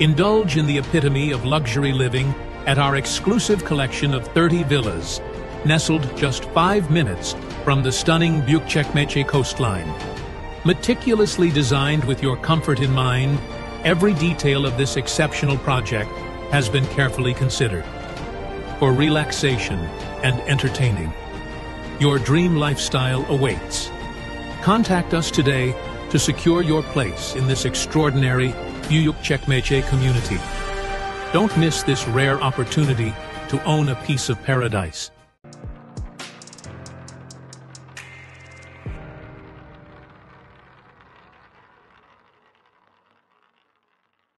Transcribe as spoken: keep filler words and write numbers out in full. Indulge in the epitome of luxury living at our exclusive collection of thirty villas, nestled just five minutes from the stunning Buyukcekmece coastline. Meticulously designed with your comfort in mind, every detail of this exceptional project has been carefully considered. For relaxation and entertaining, your dream lifestyle awaits. Contact us today to secure your place in this extraordinary Buyukcekmece community. Don't miss this rare opportunity to own a piece of paradise.